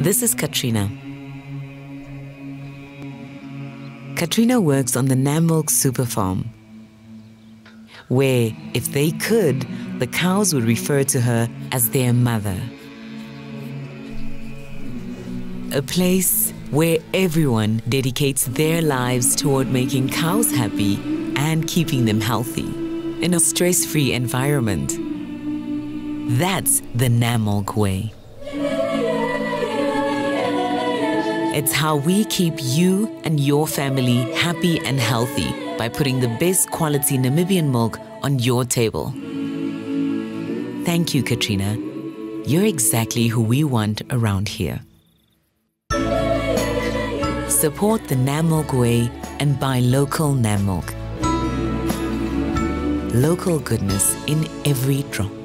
This is Katrina. Katrina works on the Nammilk Super Farm, where, if they could, the cows would refer to her as their mother. A place where everyone dedicates their lives toward making cows happy and keeping them healthy in a stress-free environment. That's the Nammilk way. It's how we keep you and your family happy and healthy by putting the best quality Namibian milk on your table. Thank you, Katrina. You're exactly who we want around here. Support the Nammilk way and buy local Nammilk. Local goodness in every drop.